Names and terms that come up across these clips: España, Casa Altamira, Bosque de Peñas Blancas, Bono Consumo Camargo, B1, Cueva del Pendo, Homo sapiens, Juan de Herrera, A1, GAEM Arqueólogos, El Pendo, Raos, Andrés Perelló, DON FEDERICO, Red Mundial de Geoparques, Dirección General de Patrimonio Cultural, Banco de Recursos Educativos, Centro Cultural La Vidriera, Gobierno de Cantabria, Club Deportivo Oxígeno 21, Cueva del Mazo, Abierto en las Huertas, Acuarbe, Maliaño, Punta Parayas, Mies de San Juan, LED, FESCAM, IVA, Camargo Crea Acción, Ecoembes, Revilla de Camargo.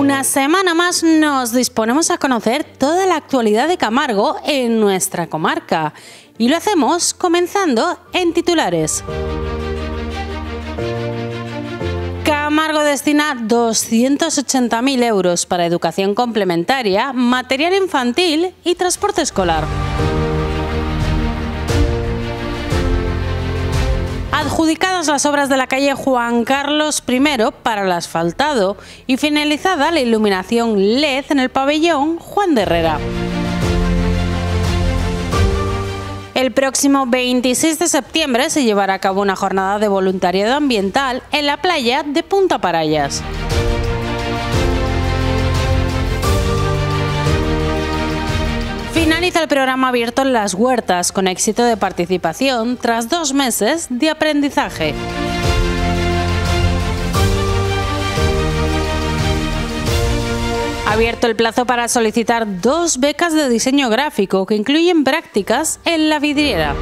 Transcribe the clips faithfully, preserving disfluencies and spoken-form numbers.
Una semana más nos disponemos a conocer toda la actualidad de Camargo en nuestra comarca y lo hacemos comenzando en titulares. Camargo destina doscientos ochenta mil euros para educación complementaria, material infantil y transporte escolar. Adjudicadas las obras de la calle Juan Carlos primero para el asfaltado y finalizada la iluminación L E D en el pabellón Juan de Herrera. El próximo veintiséis de septiembre se llevará a cabo una jornada de voluntariado ambiental en la playa de Punta Parayas. Finaliza el programa Abierto en las Huertas con éxito de participación tras dos meses de aprendizaje. Abierto el plazo para solicitar dos becas de diseño gráfico que incluyen prácticas en La Vidriera.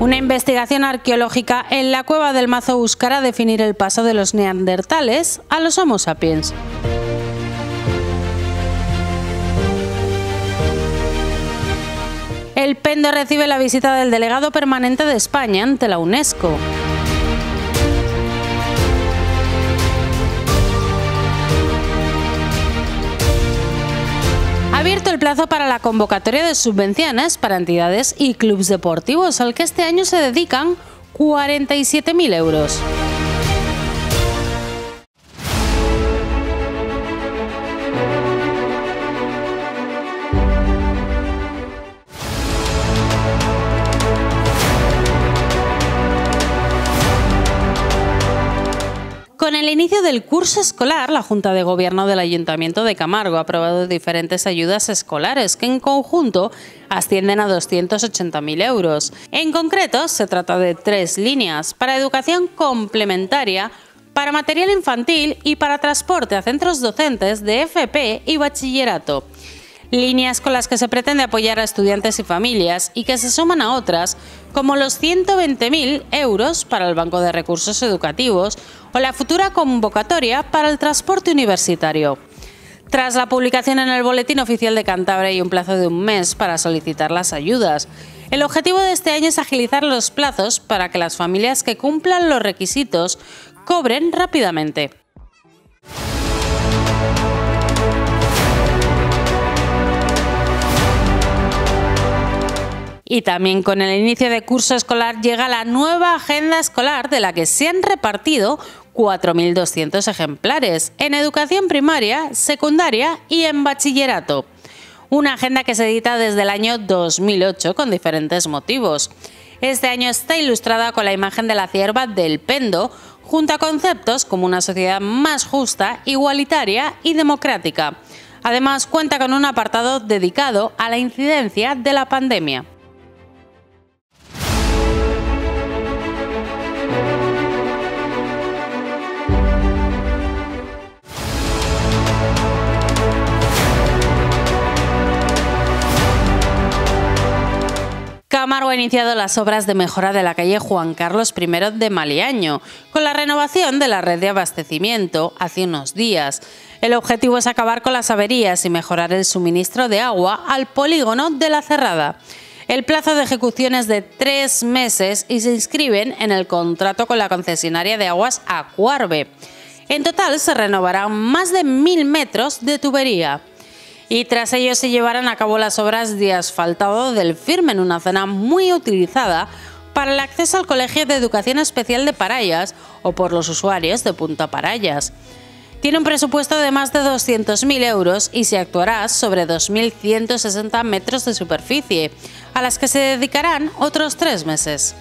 Una investigación arqueológica en la Cueva del Mazo buscará definir el paso de los neandertales a los Homo sapiens. El Pendo recibe la visita del delegado permanente de España ante la UNESCO. Abierto el plazo para la convocatoria de subvenciones para entidades y clubes deportivos, al que este año se dedican cuarenta y siete mil euros. Con el inicio del curso escolar, la Junta de Gobierno del Ayuntamiento de Camargo ha aprobado diferentes ayudas escolares que en conjunto ascienden a doscientos ochenta mil euros. En concreto, se trata de tres líneas: para educación complementaria, para material infantil y para transporte a centros docentes de F P y bachillerato. Líneas con las que se pretende apoyar a estudiantes y familias y que se suman a otras, como los ciento veinte mil euros para el Banco de Recursos Educativos o la futura convocatoria para el transporte universitario. Tras la publicación en el Boletín Oficial de Cantabria hay un plazo de un mes para solicitar las ayudas. El objetivo de este año es agilizar los plazos para que las familias que cumplan los requisitos cobren rápidamente. Y también con el inicio de curso escolar llega la nueva agenda escolar, de la que se han repartido cuatro mil doscientos ejemplares en educación primaria, secundaria y en bachillerato. Una agenda que se edita desde el año dos mil ocho con diferentes motivos. Este año está ilustrada con la imagen de la cierva del Pendo, junto a conceptos como una sociedad más justa, igualitaria y democrática. Además cuenta con un apartado dedicado a la incidencia de la pandemia. Camargo ha iniciado las obras de mejora de la calle Juan Carlos primero de Maliaño, con la renovación de la red de abastecimiento hace unos días. El objetivo es acabar con las averías y mejorar el suministro de agua al polígono de La Cerrada. El plazo de ejecución es de tres meses y se inscriben en el contrato con la concesionaria de aguas Acuarbe. En total se renovarán más de mil metros de tubería. Y tras ello se llevarán a cabo las obras de asfaltado del firme en una zona muy utilizada para el acceso al Colegio de Educación Especial de Parayas o por los usuarios de Punta Parayas. Tiene un presupuesto de más de doscientos mil euros y se actuará sobre dos mil ciento sesenta metros de superficie, a las que se dedicarán otros tres meses.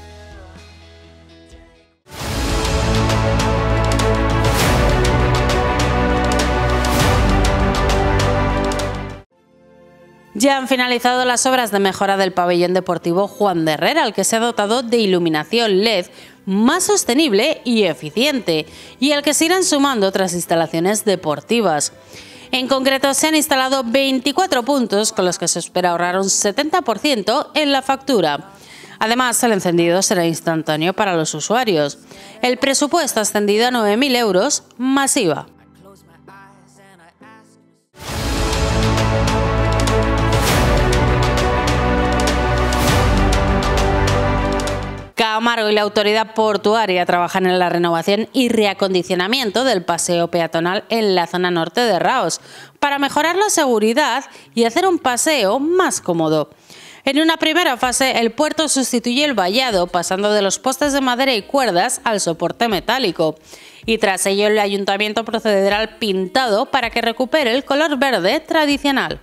Ya han finalizado las obras de mejora del pabellón deportivo Juan de Herrera, al que se ha dotado de iluminación L E D más sostenible y eficiente, y al que se irán sumando otras instalaciones deportivas. En concreto, se han instalado veinticuatro puntos con los que se espera ahorrar un setenta por ciento en la factura. Además, el encendido será instantáneo para los usuarios. El presupuesto ha ascendido a nueve mil euros más I V A. Camargo y la autoridad portuaria trabajan en la renovación y reacondicionamiento del paseo peatonal en la zona norte de Raos para mejorar la seguridad y hacer un paseo más cómodo. En una primera fase, el puerto sustituye el vallado, pasando de los postes de madera y cuerdas al soporte metálico. Y tras ello, el ayuntamiento procederá al pintado para que recupere el color verde tradicional.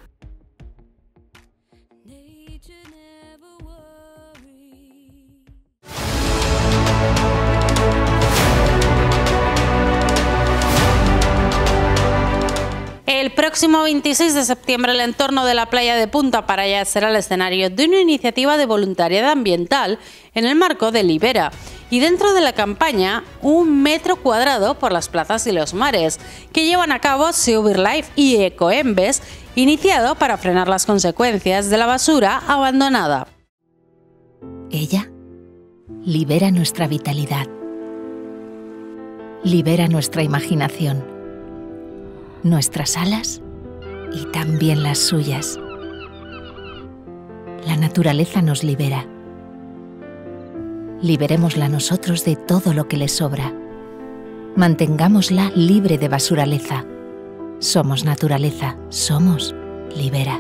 El próximo veintiséis de septiembre, el entorno de la playa de Punta Parayas será el escenario de una iniciativa de voluntariado ambiental en el marco de Libera y dentro de la campaña Un metro cuadrado por las plazas y los mares, que llevan a cabo Silverlife y Ecoembes, iniciado para frenar las consecuencias de la basura abandonada. Ella libera nuestra vitalidad, libera nuestra imaginación, nuestras alas y también las suyas. La naturaleza nos libera. Liberémosla nosotros de todo lo que le sobra. Mantengámosla libre de basuraleza. Somos naturaleza, somos Libera.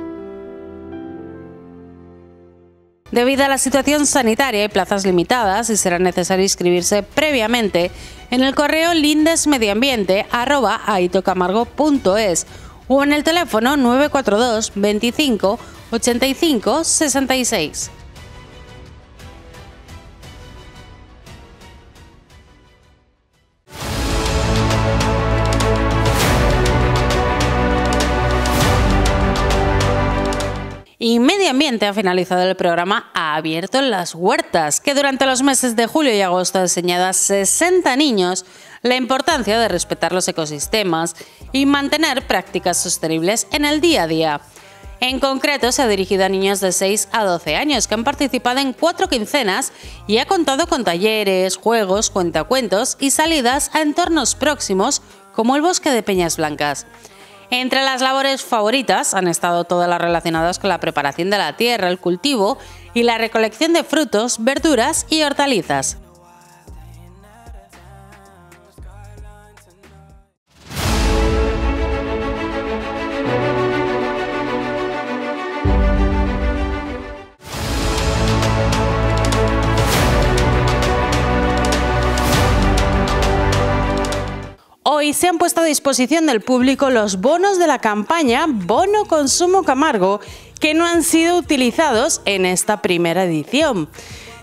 Debido a la situación sanitaria y plazas limitadas, y será necesario inscribirse previamente en el correo lindesmedioambiente arroba aitocamargo punto es o en el teléfono nueve cuatro dos veinticinco ochenta y cinco sesenta y seis. Y Medio Ambiente ha finalizado el programa Abierto en las Huertas, que durante los meses de julio y agosto ha enseñado a sesenta niños la importancia de respetar los ecosistemas y mantener prácticas sostenibles en el día a día. En concreto, se ha dirigido a niños de seis a doce años que han participado en cuatro quincenas y ha contado con talleres, juegos, cuentacuentos y salidas a entornos próximos como el Bosque de Peñas Blancas. Entre las labores favoritas han estado todas las relacionadas con la preparación de la tierra, el cultivo y la recolección de frutos, verduras y hortalizas. Hoy se han puesto a disposición del público los bonos de la campaña Bono Consumo Camargo, que no han sido utilizados en esta primera edición.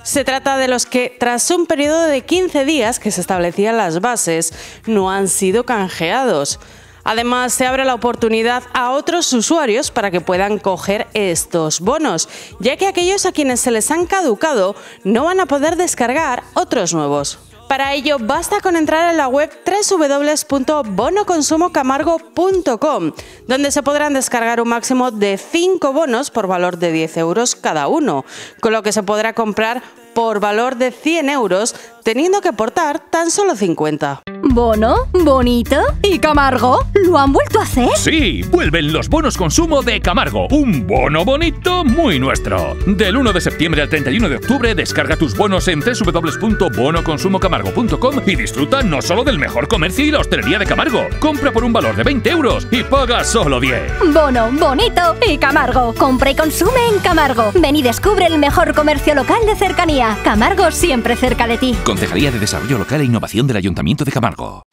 Se trata de los que, tras un periodo de quince días que se establecían las bases, no han sido canjeados. Además, se abre la oportunidad a otros usuarios para que puedan coger estos bonos, ya que aquellos a quienes se les han caducado no van a poder descargar otros nuevos. Para ello, basta con entrar en la web doble u doble u doble u punto bono consumo camargo punto com, donde se podrán descargar un máximo de cinco bonos por valor de diez euros cada uno, con lo que se podrá comprar por valor de cien euros, teniendo que aportar tan solo cincuenta. ¿Bono? ¿Bonito? ¿Y Camargo? ¿Lo han vuelto a hacer? Sí, vuelven los bonos consumo de Camargo. Un bono bonito muy nuestro. Del uno de septiembre al treinta y uno de octubre, descarga tus bonos en doble u doble u doble u punto bono consumo camargo punto com y disfruta no solo del mejor comercio y la hostelería de Camargo. Compra por un valor de veinte euros y paga solo diez. Bono, bonito y Camargo. Compra y consume en Camargo. Ven y descubre el mejor comercio local de cercanía. Camargo siempre cerca de ti. Concejalía de Desarrollo Local e Innovación del Ayuntamiento de Camargo.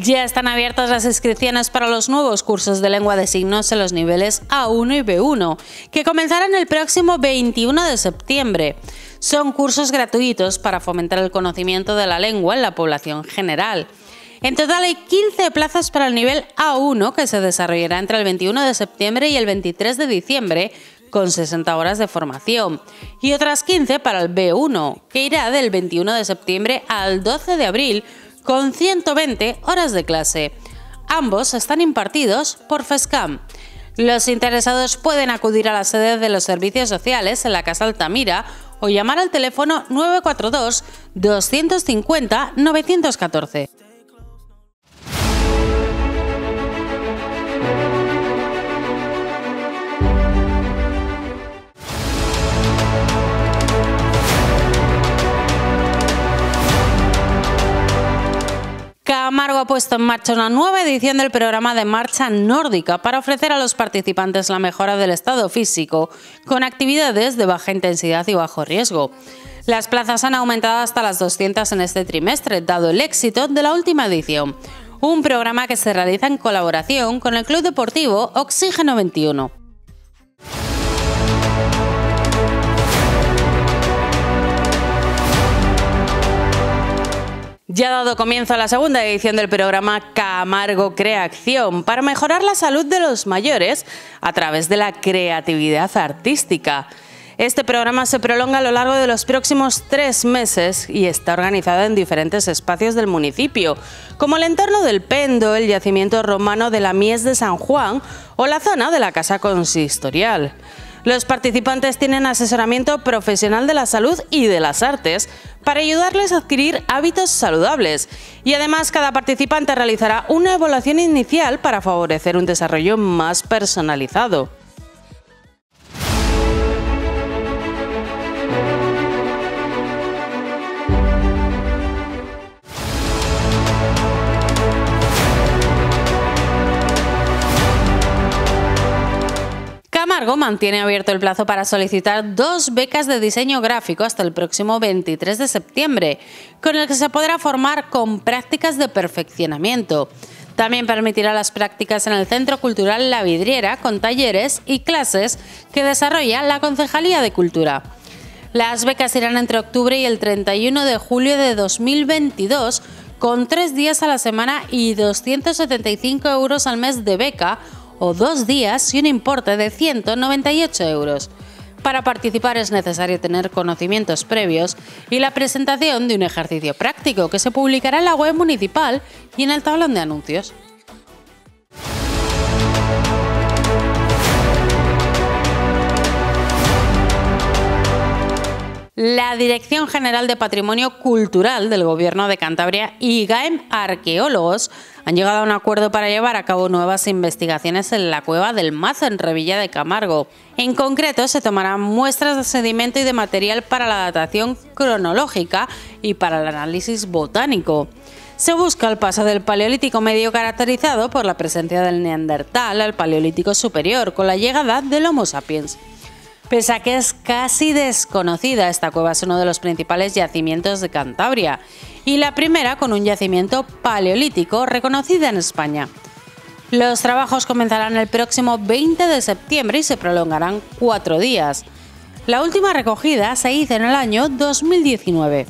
Ya están abiertas las inscripciones para los nuevos cursos de lengua de signos en los niveles A uno y B uno, que comenzarán el próximo veintiuno de septiembre. Son cursos gratuitos para fomentar el conocimiento de la lengua en la población general. En total hay quince plazas para el nivel A uno que se desarrollará entre el veintiuno de septiembre y el veintitrés de diciembre con sesenta horas de formación, y otras quince para el be uno, que irá del veintiuno de septiembre al doce de abril, con ciento veinte horas de clase. Ambos están impartidos por FESCAM. Los interesados pueden acudir a la sede de los servicios sociales en la Casa Altamira o llamar al teléfono nueve cuatro dos, dos cinco cero, nueve uno cuatro. Camargo ha puesto en marcha una nueva edición del programa de marcha nórdica para ofrecer a los participantes la mejora del estado físico con actividades de baja intensidad y bajo riesgo. Las plazas han aumentado hasta las doscientas en este trimestre, dado el éxito de la última edición. Un programa que se realiza en colaboración con el Club Deportivo Oxígeno veintiuno. Ya ha dado comienzo a la segunda edición del programa Camargo Crea Acción para mejorar la salud de los mayores a través de la creatividad artística. Este programa se prolonga a lo largo de los próximos tres meses y está organizado en diferentes espacios del municipio, como el entorno del Pendo, el yacimiento romano de la Mies de San Juan o la zona de la Casa Consistorial. Los participantes tienen asesoramiento profesional de la salud y de las artes para ayudarles a adquirir hábitos saludables, y además cada participante realizará una evaluación inicial para favorecer un desarrollo más personalizado. Camargo mantiene abierto el plazo para solicitar dos becas de diseño gráfico hasta el próximo veintitrés de septiembre, con el que se podrá formar con prácticas de perfeccionamiento. También permitirá las prácticas en el Centro Cultural La Vidriera con talleres y clases que desarrolla la Concejalía de Cultura. Las becas irán entre octubre y el treinta y uno de julio de dos mil veintidós, con tres días a la semana y doscientos setenta y cinco euros al mes de beca, o dos días y un importe de ciento noventa y ocho euros. Para participar es necesario tener conocimientos previos y la presentación de un ejercicio práctico que se publicará en la web municipal y en el tablón de anuncios. La Dirección General de Patrimonio Cultural del Gobierno de Cantabria y GAEM Arqueólogos han llegado a un acuerdo para llevar a cabo nuevas investigaciones en la Cueva del Mazo, en Revilla de Camargo. En concreto, se tomarán muestras de sedimento y de material para la datación cronológica y para el análisis botánico. Se busca el paso del Paleolítico Medio, caracterizado por la presencia del Neandertal, al Paleolítico Superior, con la llegada del Homo sapiens. Pese a que es casi desconocida, esta cueva es uno de los principales yacimientos de Cantabria y la primera con un yacimiento paleolítico reconocida en España. Los trabajos comenzarán el próximo veinte de septiembre y se prolongarán cuatro días. La última recogida se hizo en el año dos mil diecinueve.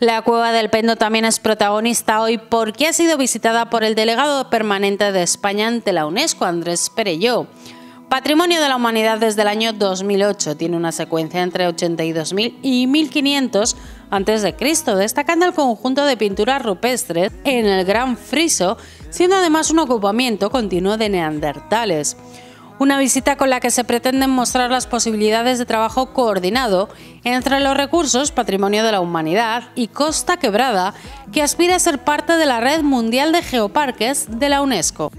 La Cueva del Pendo también es protagonista hoy porque ha sido visitada por el delegado permanente de España ante la UNESCO, Andrés Perelló. Patrimonio de la Humanidad desde el año dos mil ocho, tiene una secuencia entre ochenta y dos mil y mil quinientos antes de Cristo, destacando el conjunto de pinturas rupestres en el gran friso, siendo además un ocupamiento continuo de neandertales. Una visita con la que se pretenden mostrar las posibilidades de trabajo coordinado entre los recursos Patrimonio de la Humanidad y Costa Quebrada, que aspira a ser parte de la Red Mundial de Geoparques de la UNESCO.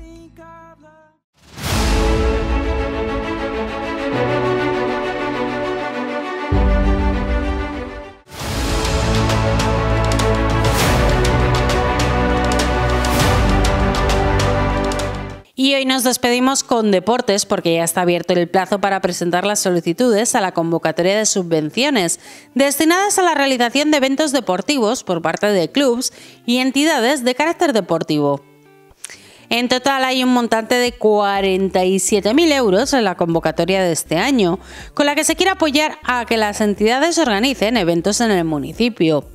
Y hoy nos despedimos con deportes porque ya está abierto el plazo para presentar las solicitudes a la convocatoria de subvenciones destinadas a la realización de eventos deportivos por parte de clubs y entidades de carácter deportivo. En total hay un montante de cuarenta y siete mil euros en la convocatoria de este año, con la que se quiere apoyar a que las entidades organicen eventos en el municipio.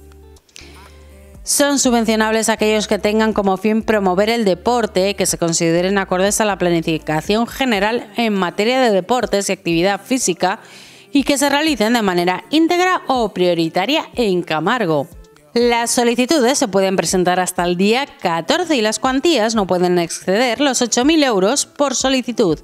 Son subvencionables aquellos que tengan como fin promover el deporte, que se consideren acordes a la planificación general en materia de deportes y actividad física y que se realicen de manera íntegra o prioritaria en Camargo. Las solicitudes se pueden presentar hasta el día catorce y las cuantías no pueden exceder los ocho mil euros por solicitud.